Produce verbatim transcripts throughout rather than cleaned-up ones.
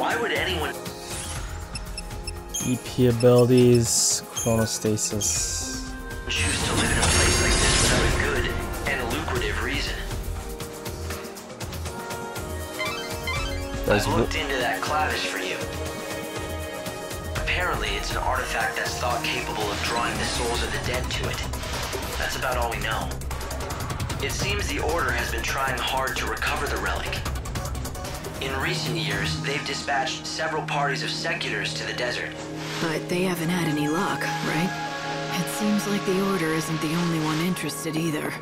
Why would anyone? E P abilities, chronostasis. Choose to live in a place like this without a good and lucrative reason. I've looked into that clavis for you. Apparently, it's an artifact that's thought capable of drawing the souls of the dead to it. That's about all we know. It seems the Order has been trying hard to recover the relic. In recent years, they've dispatched several parties of seculars to the desert. But they haven't had any luck, right? It seems like the Order isn't the only one interested either.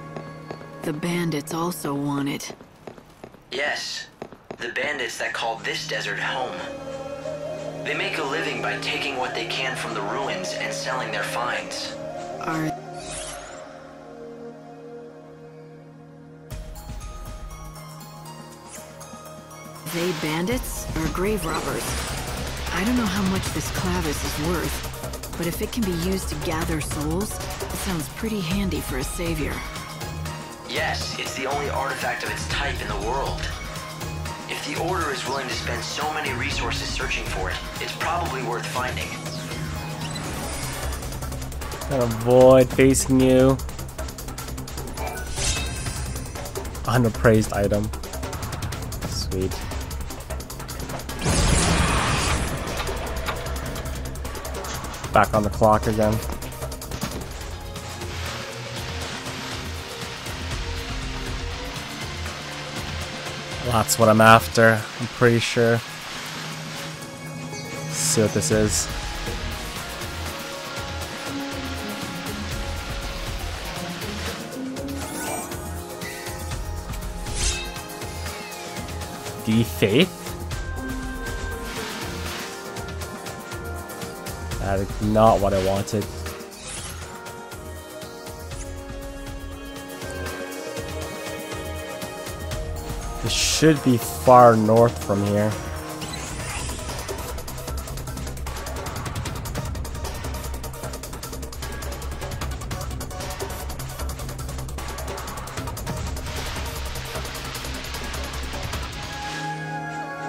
The bandits also want it. Yes, the bandits that call this desert home. They make a living by taking what they can from the ruins and selling their finds. Are... they bandits or grave robbers? I don't know how much this clavis is worth, but if it can be used to gather souls, it sounds pretty handy for a savior. Yes, it's the only artifact of its type in the world. If the Order is willing to spend so many resources searching for it, it's probably worth finding. Avoid facing you. Unappraised item. Sweet. Back on the clock again. That's what I'm after, I'm pretty sure. Let's see what this is. D-Faith? That is not what I wanted. It should be far north from here.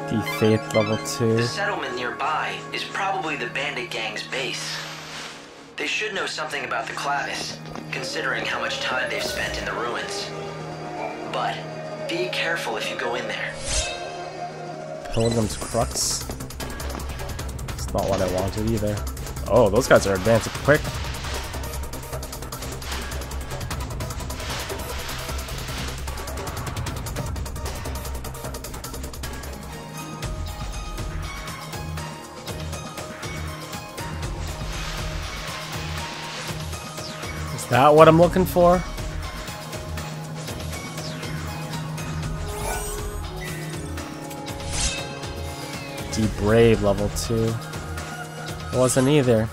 D-Faith level two. The settlement nearby is probably the bandit gang's base. They should know something about the clavis, considering how much time they've spent in the ruins. But be careful if you go in there. Pilgrim's Crux? It's not what I wanted either. Oh, those guys are advancing quick. Is that what I'm looking for? Deep Brave level two. Wasn't either.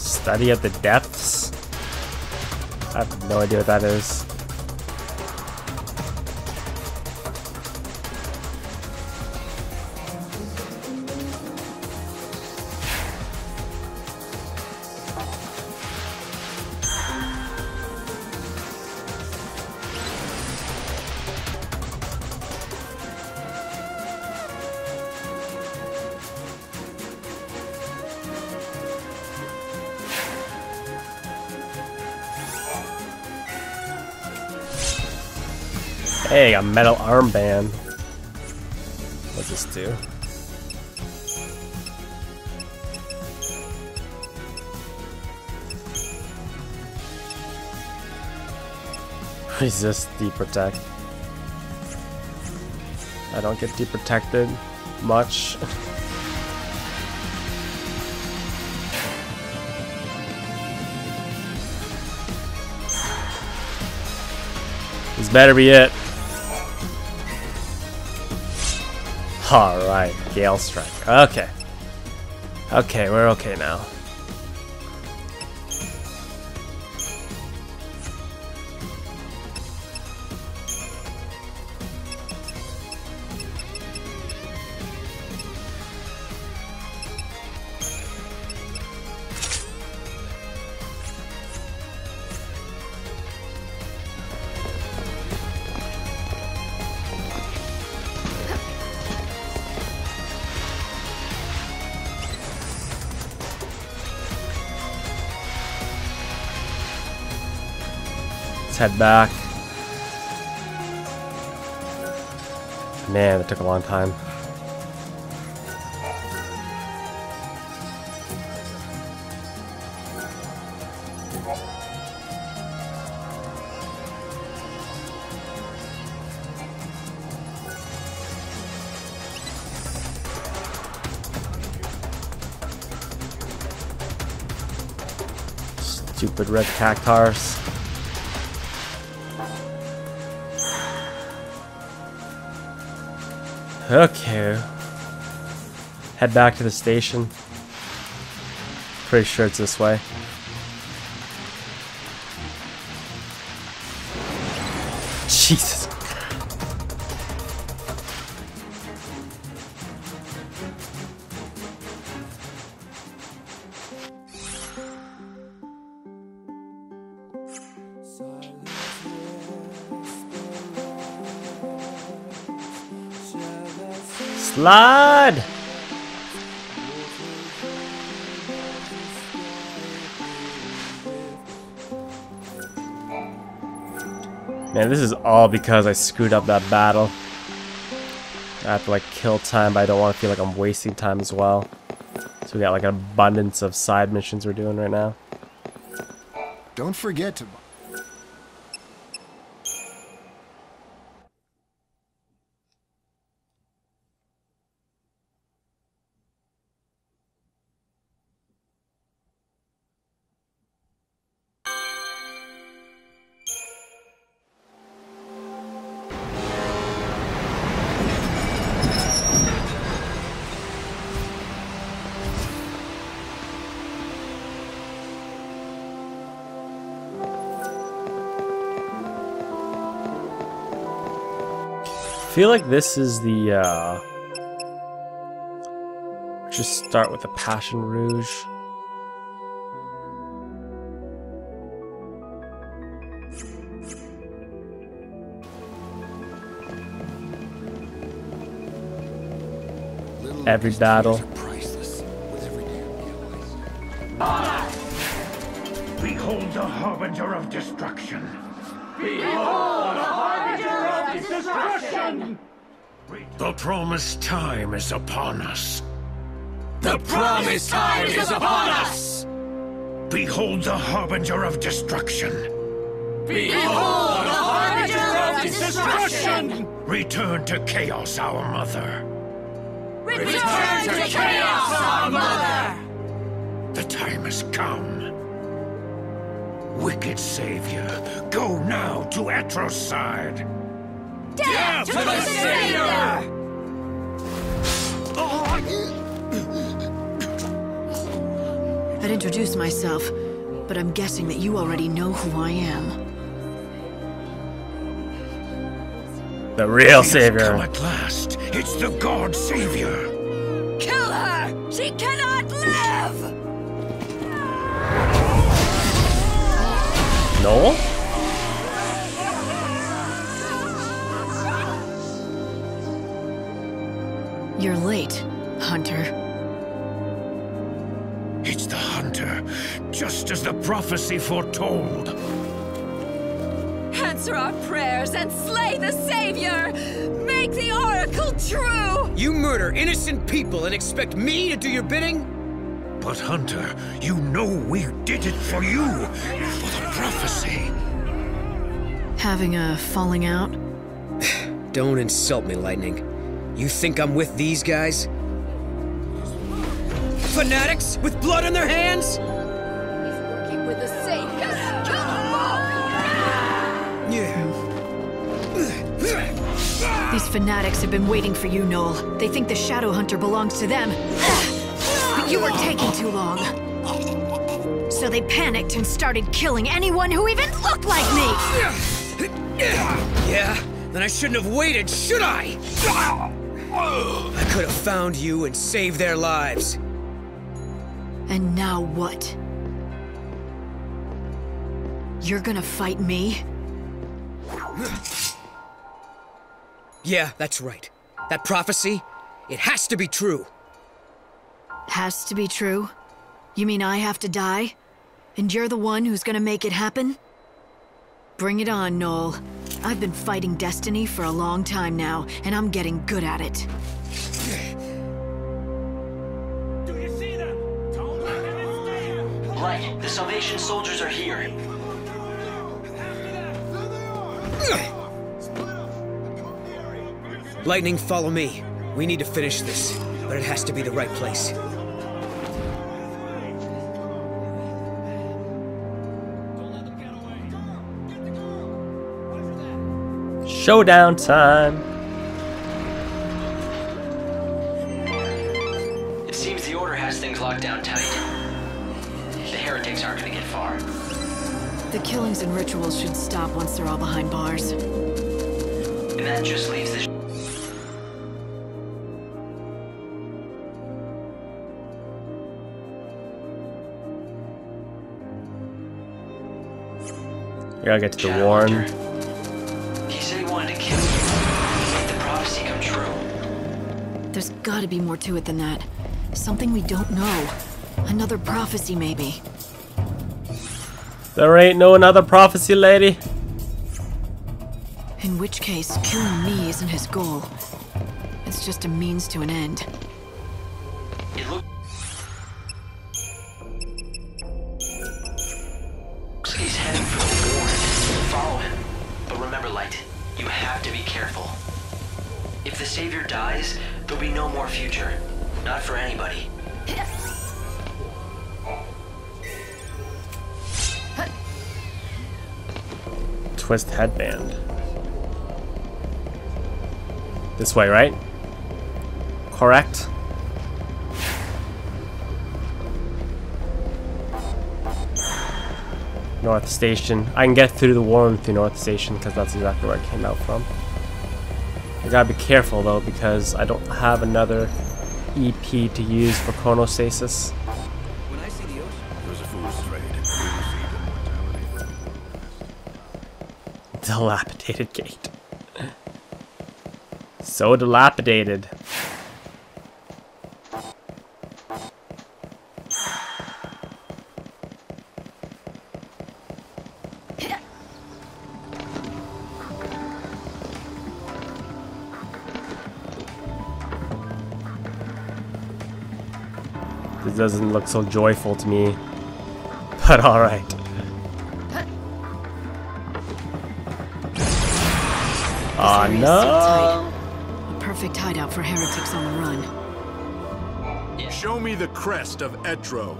Study of the depths? I have no idea what that is. Hey, a metal armband. What's this do? Resist D-Protect. I don't get D-Protected much. This better be it. Alright, Gale Striker. Okay. Okay, we're okay now. Head back. Man, that took a long time. Stupid red cactars. Okay. Head back to the station. Pretty sure it's this way. Jesus. Slide! Man, this is all because I screwed up that battle. I have to like kill time, but I don't want to feel like I'm wasting time as well. So we got like an abundance of side missions we're doing right now. Don't forget to... I feel like this is the, uh, just start with the Passion Rouge. Every battle. Behold the harbinger of destruction. Behold the harbinger of destruction! The promised time is upon us. The promised time is upon us! Behold the harbinger of destruction! Behold the harbinger of destruction! Return to chaos, our mother! Return to chaos, our mother! The time has come. Wicked savior, go now to Atrocide! Death, Death to, to the savior! I'd introduce myself, but I'm guessing that you already know who I am. The real savior. Come at last. It's the god savior. Kill her! She cannot live! No? You're late, Hunter. It's the Hunter, just as the prophecy foretold. Answer our prayers and slay the Savior! Make the Oracle true! You murder innocent people and expect me to do your bidding? But Hunter, you know we did it for you, for the prophecy. Having a falling out? Don't insult me, Lightning. You think I'm with these guys? Fanatics with blood on their hands? He's working with the Savior. Kill them all! Yeah. These fanatics have been waiting for you, Noel. They think the Shadowhunter belongs to them. But you were taking too long. So they panicked and started killing anyone who even looked like me! Yeah, then I shouldn't have waited, should I? I could have found you and saved their lives. And now what? You're gonna fight me? Yeah, that's right. That prophecy, it has to be true. Has to be true? You mean I have to die? And you're the one who's gonna make it happen? Bring it on, Noel. I've been fighting destiny for a long time now, and I'm getting good at it. Do you see them? Don't let them in there! Light, the Salvation soldiers are here. Lightning, follow me. We need to finish this, but it has to be the right place. Showdown time! It seems the Order has things locked down tight. The heretics aren't gonna get far. The killings and rituals should stop once they're all behind bars. And that just leaves the... We gotta get to the warren. There's gotta be more to it than that. Something we don't know. Another prophecy, maybe. There ain't no another prophecy, lady. In which case, killing me isn't his goal. It's just a means to an end. It looks he's heading for the warren. Follow him. But remember, Light, you have to be careful. If the Savior dies, there'll be no more future. Not for anybody. Twist headband. This way, right? Correct? North Station. I can get through the warren through North Station because that's exactly where I came out from. I gotta be careful though, because I don't have another E P to use for chronostasis. When I see the ocean, there's a fool's trade. Dilapidated gate. So dilapidated. Doesn't look so joyful to me, but all right. Ah, no! A perfect hideout for heretics on the run. Show me the crest of Etro.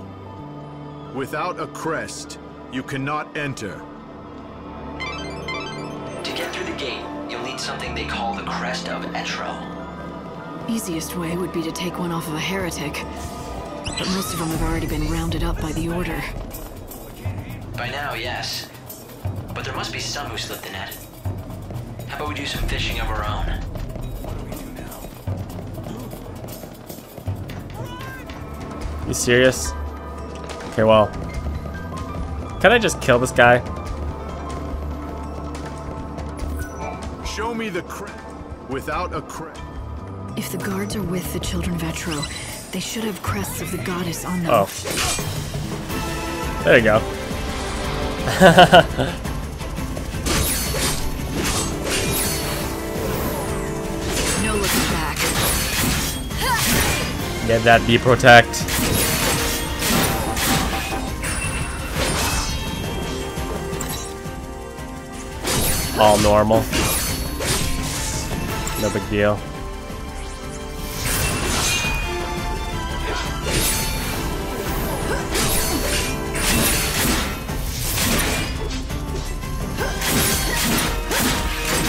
Without a crest, you cannot enter. To get through the gate, you'll need something they call the crest of Etro. Easiest way would be to take one off of a heretic. But most of them have already been rounded up by the Order. By now, yes. But there must be some who slipped the net. How about we do some fishing of our own? What do we do now? You serious? Okay, well. Can I just kill this guy? Show me the crap without a crap. If the guards are with the children of Etro, they should have crests of the goddess on them. Oh. There you go. No looking back. Get that D-Protect. All normal. No big deal.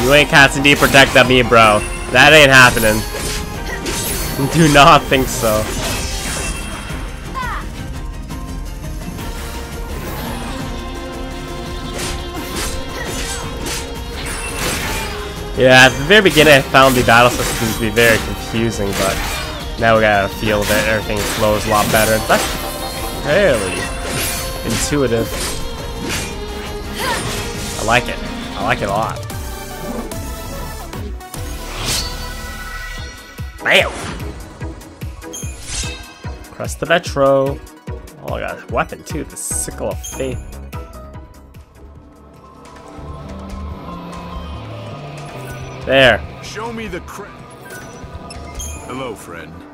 You ain't casting D-Protect at me, bro. That ain't happening. Do not think so. Yeah, at the very beginning I found the battle system to be very confusing, but now we got a feel of it. Everything flows a lot better. That's fairly intuitive. I like it. I like it a lot. Bam! Crest of Etro. Oh, I got a weapon too, the sickle of faith. There. Show me the crest. Hello, friend.